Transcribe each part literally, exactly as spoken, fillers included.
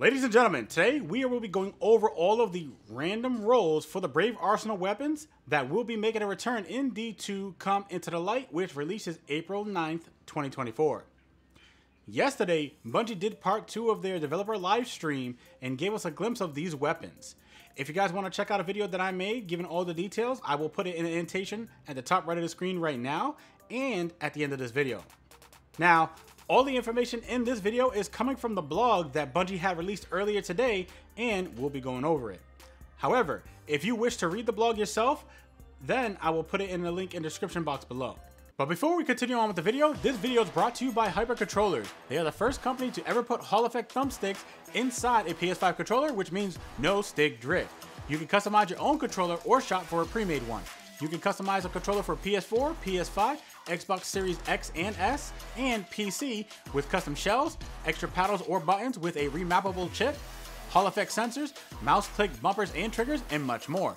Ladies and gentlemen, today we will be going over all of the random rolls for the Brave Arsenal weapons that will be making a return in D two come into the light, which releases April ninth, twenty twenty-four. Yesterday, Bungie did part two of their developer live stream and gave us a glimpse of these weapons. If you guys want to check out a video that I made giving all the details, I will put it in an annotation at the top right of the screen right now and at the end of this video. Now, all the information in this video is coming from the blog that Bungie had released earlier today, and we'll be going over it. However, if you wish to read the blog yourself, then I will put it in the link in the description box below. But before we continue on with the video, this video is brought to you by Hypercontrollers. They are the first company to ever put Hall Effect thumbsticks inside a P S five controller, which means no stick drift. You can customize your own controller or shop for a pre-made one. You can customize a controller for P S four, P S five, Xbox Series X and S, and P C with custom shells, extra paddles or buttons with a remappable chip, Hall Effect sensors, mouse click bumpers and triggers, and much more.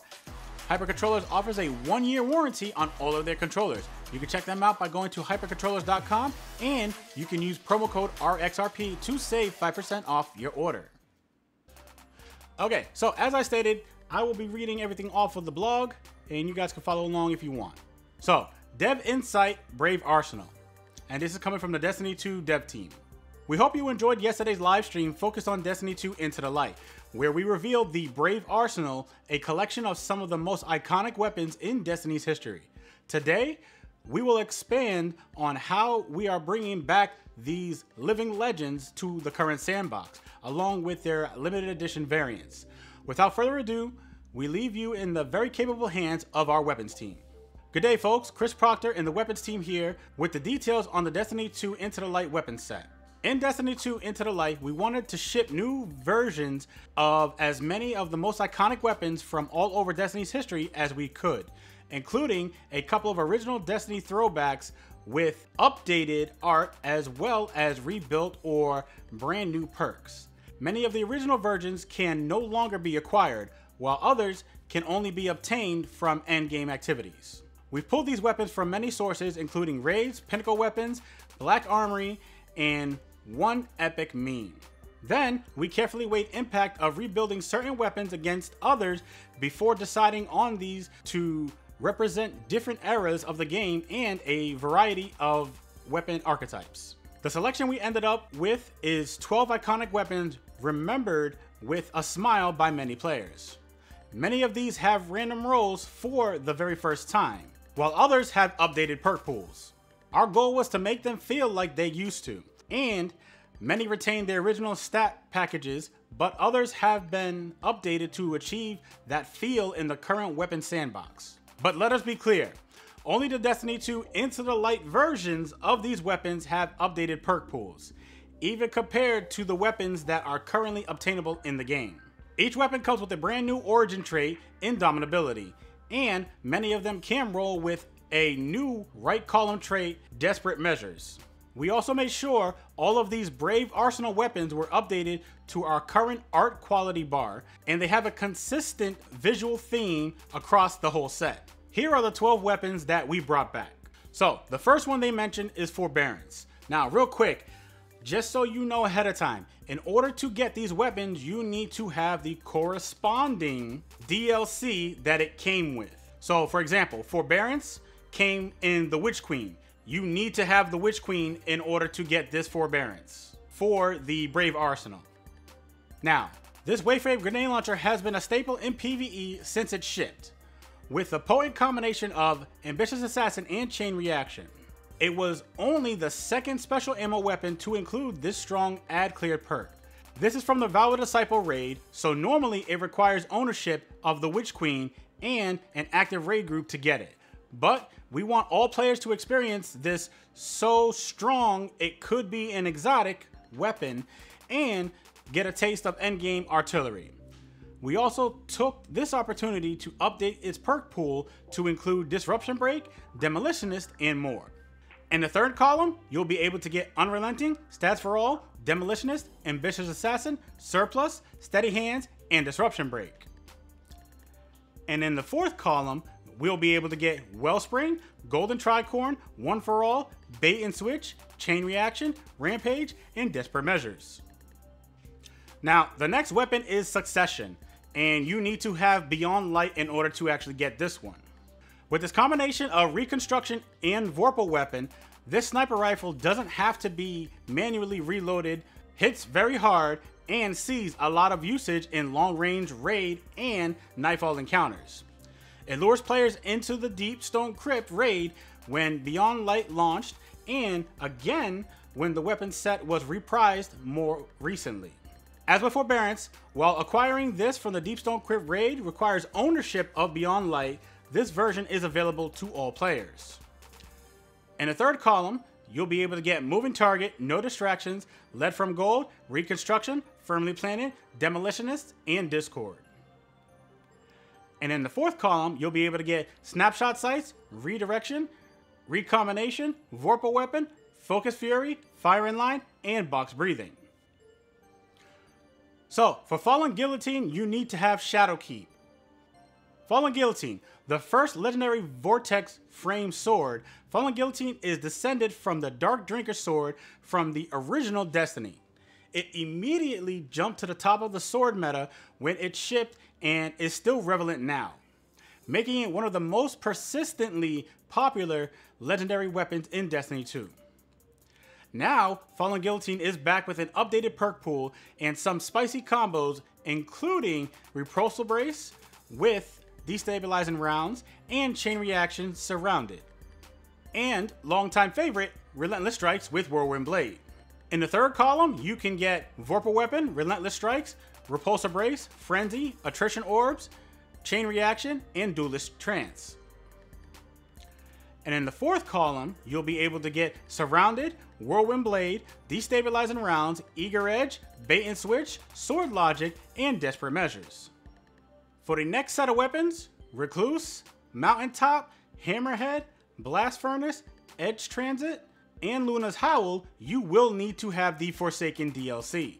Hypercontrollers offers a one-year warranty on all of their controllers. You can check them out by going to hypercontrollers dot com, and you can use promo code R X R P to save five percent off your order. Okay, so as I stated, I will be reading everything off of the blog, and you guys can follow along if you want. So, Dev Insight, Brave Arsenal. And this is coming from the Destiny two dev team. We hope you enjoyed yesterday's live stream focused on Destiny two Into the Light, where we revealed the Brave Arsenal, a collection of some of the most iconic weapons in Destiny's history. Today, we will expand on how we are bringing back these living legends to the current sandbox, along with their limited edition variants. Without further ado, we leave you in the very capable hands of our weapons team. Good day folks, Chris Proctor and the weapons team here with the details on the Destiny two Into the Light weapon set. In Destiny two Into the Light, we wanted to ship new versions of as many of the most iconic weapons from all over Destiny's history as we could, including a couple of original Destiny throwbacks with updated art as well as rebuilt or brand new perks. Many of the original versions can no longer be acquired, while others can only be obtained from endgame activities. We've pulled these weapons from many sources, including raids, pinnacle weapons, Black Armory, and one epic meme. Then, we carefully weighed impact of rebuilding certain weapons against others before deciding on these to represent different eras of the game and a variety of weapon archetypes. The selection we ended up with is twelve iconic weapons remembered with a smile by many players. Many of these have random rolls for the very first time, while others have updated perk pools. Our goal was to make them feel like they used to, and many retain their original stat packages, but others have been updated to achieve that feel in the current weapon sandbox. But let us be clear, only the Destiny two Into the Light versions of these weapons have updated perk pools, even compared to the weapons that are currently obtainable in the game. Each weapon comes with a brand new origin trait, Indomitability, and many of them can roll with a new right column trait, Desperate Measures. We also made sure all of these Brave Arsenal weapons were updated to our current art quality bar, and they have a consistent visual theme across the whole set. Here are the twelve weapons that we brought back. So, the first one they mentioned is Forbearance. Now, real quick, just so you know ahead of time, in order to get these weapons, you need to have the corresponding D L C that it came with. So for example, Forbearance came in the Witch Queen. You need to have the Witch Queen in order to get this Forbearance for the Brave Arsenal. Now, this Wayfarer grenade launcher has been a staple in PvE since it shipped, with a potent combination of Ambitious Assassin and Chain Reaction. It was only the second special ammo weapon to include this strong ad clear perk. This is from the Valor Disciple raid, so normally it requires ownership of the Witch Queen and an active raid group to get it. But we want all players to experience this so strong it could be an exotic weapon and get a taste of endgame artillery. We also took this opportunity to update its perk pool to include Disruption Break, Demolitionist, and more. In the third column, you'll be able to get Unrelenting, Stats for All, Demolitionist, Ambitious Assassin, Surplus, Steady Hands, and Disruption Break. And in the fourth column, we'll be able to get Wellspring, Golden Tricorn, One for All, Bait and Switch, Chain Reaction, Rampage, and Desperate Measures. Now, the next weapon is Succession, and you need to have Beyond Light in order to actually get this one. With this combination of Reconstruction and Vorpal Weapon, this sniper rifle doesn't have to be manually reloaded, hits very hard, and sees a lot of usage in long-range raid and nightfall encounters. It lures players into the Deep Stone Crypt raid when Beyond Light launched, and again when the weapon set was reprised more recently. As with Forbearance, while acquiring this from the Deep Stone Crypt raid requires ownership of Beyond Light, this version is available to all players. In the third column, you'll be able to get Moving Target, No Distractions, Lead from Gold, Reconstruction, Firmly Planted, Demolitionist, and Discord. And in the fourth column, you'll be able to get Snapshot Sights, Redirection, Recombination, Vorpal Weapon, Focus Fury, Fire in Line, and Box Breathing. So, for Fallen Guillotine, you need to have Shadowkeep. Fallen Guillotine, the first legendary Vortex frame sword. Fallen Guillotine is descended from the Dark Drinker sword from the original Destiny. It immediately jumped to the top of the sword meta when it shipped and is still relevant now, making it one of the most persistently popular legendary weapons in Destiny two. Now, Fallen Guillotine is back with an updated perk pool and some spicy combos, including Repulsor Brace with Destabilizing Rounds, and Chain Reaction, Surrounded. And longtime favorite, Relentless Strikes with Whirlwind Blade. In the third column, you can get Vorpal Weapon, Relentless Strikes, Repulsor Brace, Frenzy, Attrition Orbs, Chain Reaction, and Duelist Trance. And in the fourth column, you'll be able to get Surrounded, Whirlwind Blade, Destabilizing Rounds, Eager Edge, Bait and Switch, Sword Logic, and Desperate Measures. For the next set of weapons, Recluse, Mountaintop, Hammerhead, Blast Furnace, Edge Transit, and Luna's Howl, you will need to have the Forsaken D L C.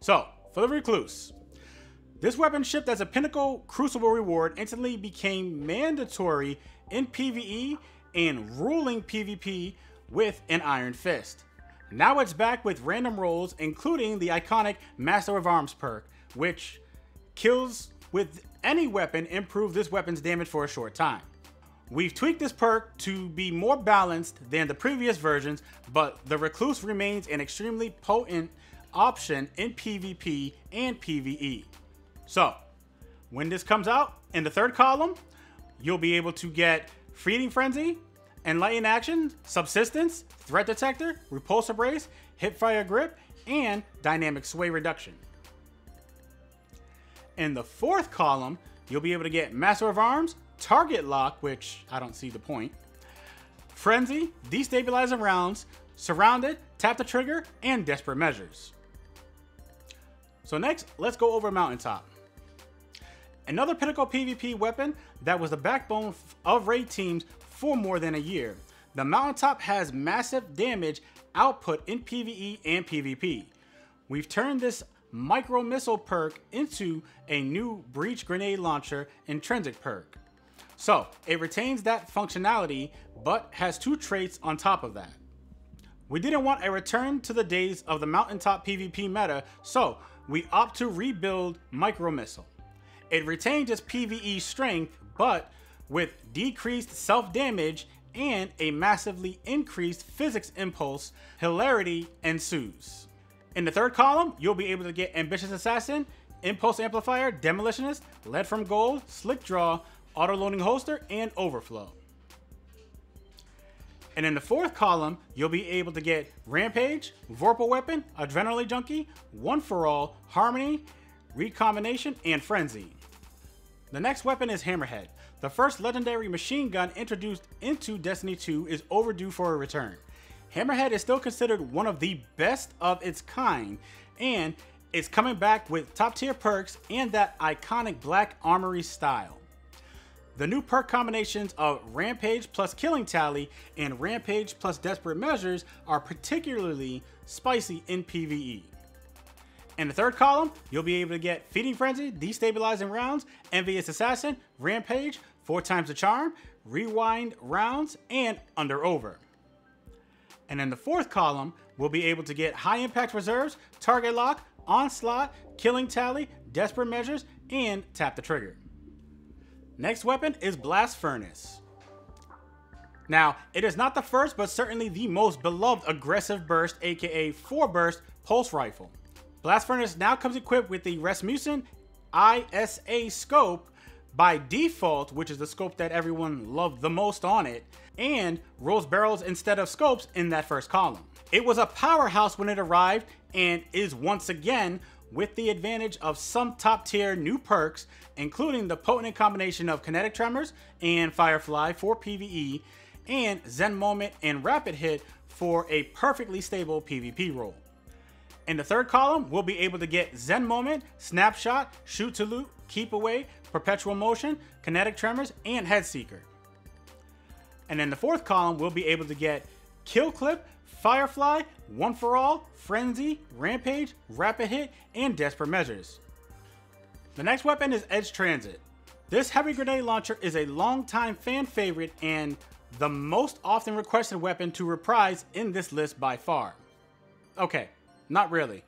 So, for the Recluse, this weapon shipped as a Pinnacle Crucible reward instantly became mandatory in PvE and ruling PvP with an Iron Fist. Now it's back with random rolls, including the iconic Master of Arms perk, which kills with any weapon, improve this weapon's damage for a short time. We've tweaked this perk to be more balanced than the previous versions, but the Recluse remains an extremely potent option in PvP and PvE. So, when this comes out, in the third column, you'll be able to get Feeding Frenzy, Enlightened Action, Subsistence, Threat Detector, Repulsor Brace, Hipfire Grip, and Dynamic Sway Reduction. In the fourth column, you'll be able to get Master of Arms, Target Lock, which I don't see the point, Frenzy, Destabilizing Rounds, Surrounded, Tap the Trigger, and Desperate Measures. So next, let's go over Mountaintop. Another Pinnacle PvP weapon that was the backbone of raid teams for more than a year. The Mountaintop has massive damage output in PvE and PvP. We've turned this Micro Missile perk into a new Breach Grenade Launcher intrinsic perk. So it retains that functionality, but has two traits on top of that. We didn't want a return to the days of the Mountaintop PvP meta, so we opt to rebuild Micro Missile. It retains its PvE strength, but with decreased self-damage and a massively increased physics impulse, hilarity ensues. In the third column, you'll be able to get Ambitious Assassin, Impulse Amplifier, Demolitionist, Lead from Gold, Slick Draw, Auto Loading Holster, and Overflow. And in the fourth column, you'll be able to get Rampage, Vorpal Weapon, Adrenaline Junkie, One for All, Harmony, Recombination, and Frenzy. The next weapon is Hammerhead. The first legendary machine gun introduced into Destiny two is overdue for a return. Hammerhead is still considered one of the best of its kind, and it's coming back with top tier perks and that iconic black armory style. The new perk combinations of Rampage plus Killing Tally and Rampage plus Desperate Measures are particularly spicy in PvE. In the third column, you'll be able to get Feeding Frenzy, Destabilizing Rounds, Envious Assassin, Rampage, Four Times the Charm, Rewind Rounds, and Under Over. And in the fourth column, we'll be able to get High Impact Reserves, Target Lock, Onslaught, Killing Tally, Desperate Measures, and Tap the Trigger. Next weapon is Blast Furnace. Now, it is not the first, but certainly the most beloved aggressive burst, aka four burst, pulse rifle. Blast Furnace now comes equipped with the Rasmussen I S A scope by default, which is the scope that everyone loved the most on it, and rolls barrels instead of scopes in that first column. It was a powerhouse when it arrived and is once again with the advantage of some top tier new perks, including the potent combination of Kinetic Tremors and Firefly for PvE, and Zen Moment and Rapid Hit for a perfectly stable PvP role. In the third column, we'll be able to get Zen Moment, Snapshot, Shoot to Loot, Keep Away, Perpetual Motion, Kinetic Tremors, and Headseeker. And in the fourth column, we'll be able to get Kill Clip, Firefly, One for All, Frenzy, Rampage, Rapid Hit, and Desperate Measures. The next weapon is Edge Transit. This heavy grenade launcher is a longtime fan favorite and the most often requested weapon to reprise in this list by far. Okay, not really.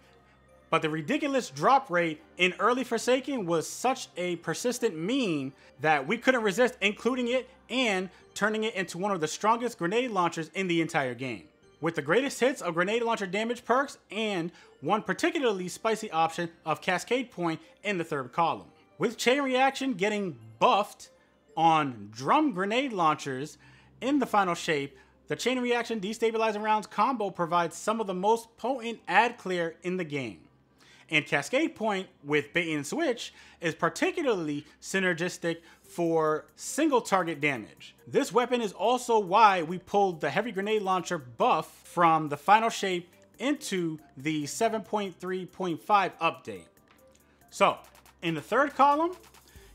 But the ridiculous drop rate in early Forsaken was such a persistent meme that we couldn't resist including it and turning it into one of the strongest grenade launchers in the entire game. With the greatest hits of grenade launcher damage perks and one particularly spicy option of Cascade Point in the third column. With Chain Reaction getting buffed on drum grenade launchers in the final shape, the Chain Reaction Destabilizing Rounds combo provides some of the most potent ad clear in the game. And Cascade Point with Bait and Switch is particularly synergistic for single target damage. This weapon is also why we pulled the Heavy Grenade Launcher buff from the final shape into the seven point three point five update. So, in the third column,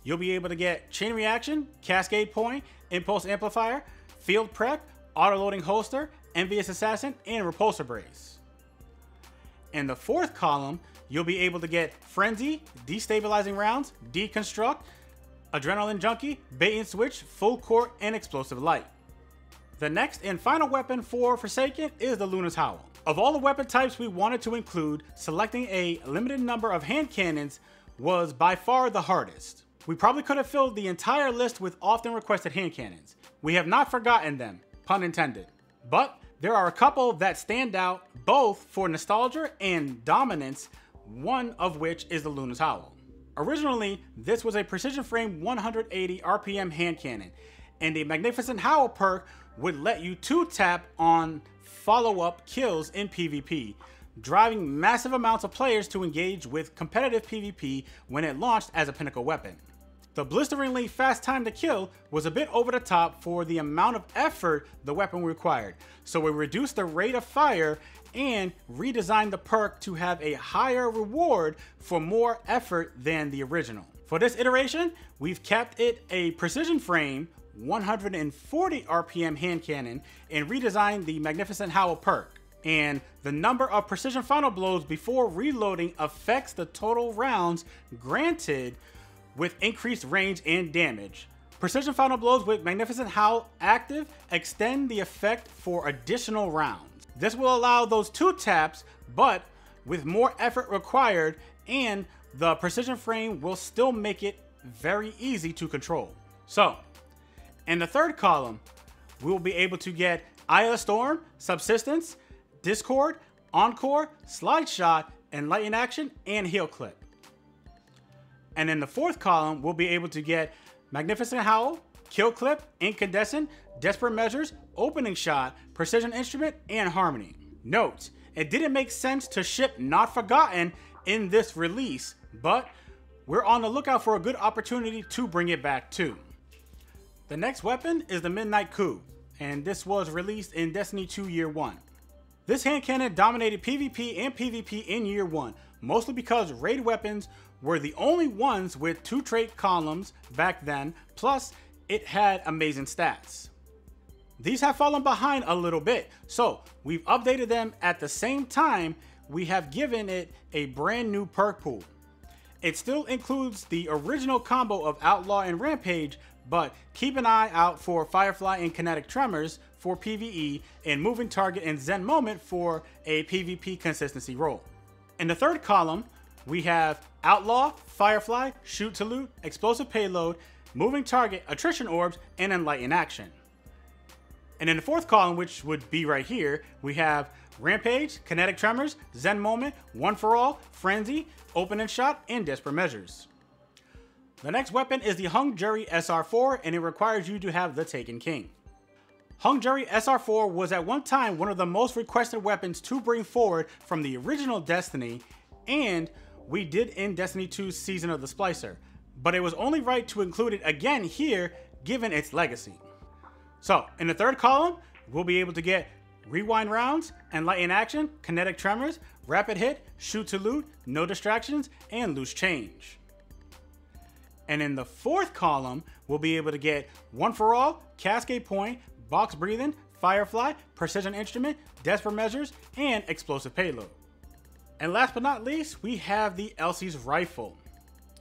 you'll be able to get Chain Reaction, Cascade Point, Impulse Amplifier, Field Prep, Autoloading Holster, Envious Assassin, and Repulsor Brace. In the fourth column, you'll be able to get Frenzy, Destabilizing Rounds, Deconstruct, Adrenaline Junkie, Bait and Switch, Full Court, and Explosive Light. The next and final weapon for Forsaken is the Luna's Howl. Of all the weapon types we wanted to include, selecting a limited number of hand cannons was by far the hardest. We probably could have filled the entire list with often requested hand cannons. We have not forgotten them, pun intended. But there are a couple that stand out both for nostalgia and dominance, one of which is the Luna's Howl. Originally, this was a precision frame one hundred eighty R P M hand cannon, and the Magnificent Howl perk would let you two-tap on follow-up kills in PvP, driving massive amounts of players to engage with competitive PvP when it launched as a pinnacle weapon. The blisteringly fast time to kill was a bit over the top for the amount of effort the weapon required, so we reduced the rate of fire and redesigned the perk to have a higher reward for more effort than the original. For this iteration, we've kept it a precision frame one hundred forty R P M hand cannon and redesigned the Magnificent Howl perk. And the number of precision final blows before reloading affects the total rounds granted with increased range and damage. Precision final blows with Magnificent Howl active extend the effect for additional rounds. This will allow those two taps, but with more effort required, and the precision frame will still make it very easy to control. So, in the third column, we will be able to get Eye of the Storm, Subsistence, Discord, Encore, Slide Shot, Enlighten Action, and Heel Clip. And in the fourth column, we'll be able to get Magnificent Howl, Kill Clip, Incandescent, Desperate Measures, Opening Shot, Precision Instrument, and Harmony. Note, it didn't make sense to ship Not Forgotten in this release, but we're on the lookout for a good opportunity to bring it back too. The next weapon is the Midnight Coup, and this was released in Destiny two Year one. This hand cannon dominated PvP and PvP in Year one, mostly because raid weapons were the only ones with two trait columns back then, plus it had amazing stats. These have fallen behind a little bit, so we've updated them at the same time we have given it a brand new perk pool. It still includes the original combo of Outlaw and Rampage, but keep an eye out for Firefly and Kinetic Tremors for PvE and Moving Target and Zen Moment for a PvP consistency role. In the third column, we have Outlaw, Firefly, Shoot to Loot, Explosive Payload, Moving Target, Attrition Orbs, and Enlighten Action. And in the fourth column, which would be right here, we have Rampage, Kinetic Tremors, Zen Moment, One for All, Frenzy, Open and Shot, and Desperate Measures. The next weapon is the Hung Jury S R four, and it requires you to have the Taken King. Hung Jury S R four was at one time one of the most requested weapons to bring forward from the original Destiny, and we did in Destiny two's Season of the Splicer, but it was only right to include it again here given its legacy. So in the third column, we'll be able to get Rewind Rounds, Enlighten Action, Kinetic Tremors, Rapid Hit, Shoot to Loot, No Distractions, and Loose Change. And in the fourth column, we'll be able to get One for All, Cascade Point, Box Breathing, Firefly, Precision Instrument, Desperate Measures, and Explosive Payload. And last but not least, we have the Elsie's Rifle.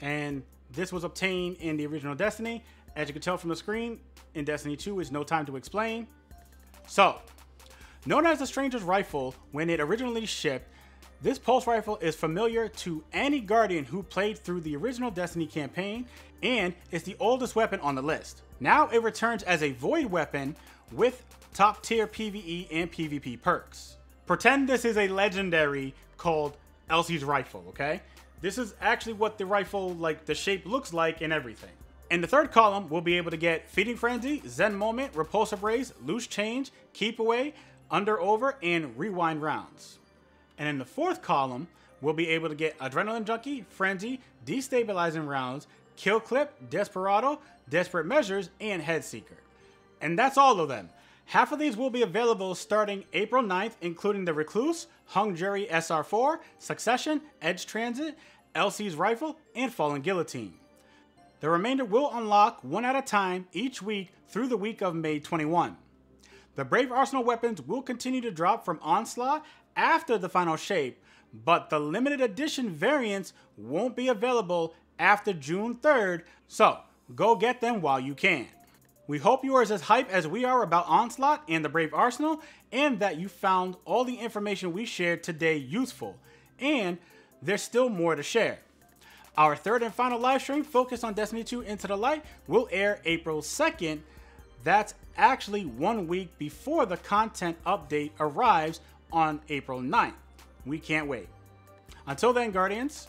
And this was obtained in the original Destiny. As you can tell from the screen, in Destiny two is no time to explain. So, known as the Stranger's Rifle when it originally shipped, this pulse rifle is familiar to any Guardian who played through the original Destiny campaign, and it's the oldest weapon on the list. Now it returns as a void weapon with top tier PvE and PvP perks. Pretend this is a legendary called Elsie's Rifle, okay? This is actually what the rifle, like the shape looks like and everything. In the third column, we'll be able to get Feeding Frenzy, Zen Moment, Repulsive Rays, Loose Change, Keep Away, Under Over, and Rewind Rounds. And in the fourth column, we'll be able to get Adrenaline Junkie, Frenzy, Destabilizing Rounds, Kill Clip, Desperado, Desperate Measures, and Headseeker. And that's all of them. Half of these will be available starting April ninth, including the Recluse, Hung Jury S R four, Succession, Edge Transit, Elsie's Rifle, and Fallen Guillotine. The remainder will unlock one at a time each week through the week of May twenty-first. The Brave Arsenal weapons will continue to drop from Onslaught after the final shape, but the limited edition variants won't be available after June third, so go get them while you can. We hope you are as hype as we are about Onslaught and the Brave Arsenal, and that you found all the information we shared today useful. And there's still more to share. Our third and final live stream focused on Destiny two Into the Light will air April second. That's actually one week before the content update arrives on April ninth. We can't wait. Until then, Guardians.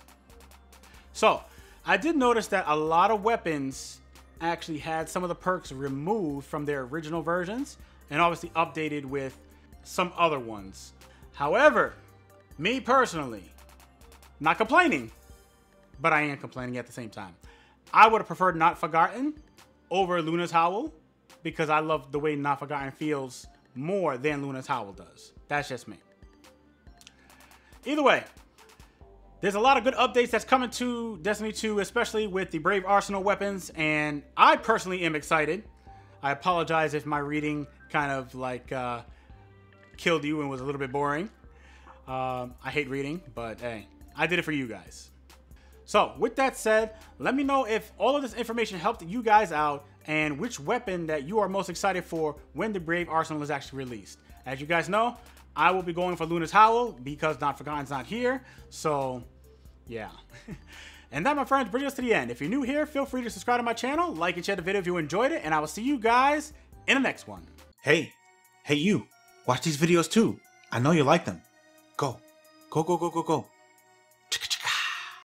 So, I did notice that a lot of weapons actually had some of the perks removed from their original versions and obviously updated with some other ones. However, me personally, not complaining, but I am complaining at the same time. I would have preferred Not Forgotten over Luna's Howl because I love the way Not Forgotten feels more than Luna's Howl does. That's just me. Either way, there's a lot of good updates that's coming to Destiny two, especially with the Brave Arsenal weapons, and I personally am excited. I apologize if my reading kind of like uh, killed you and was a little bit boring. Um, I hate reading, but hey, I did it for you guys. So with that said, let me know if all of this information helped you guys out and which weapon that you are most excited for when the Brave Arsenal is actually released. As you guys know, I will be going for Luna's Howl because Not Forgotten's not here. So, yeah. And that, my friends, brings us to the end. If you're new here, feel free to subscribe to my channel, like and share the video if you enjoyed it, and I will see you guys in the next one. Hey, hey you, watch these videos too. I know you like them. Go, go, go, go, go, go.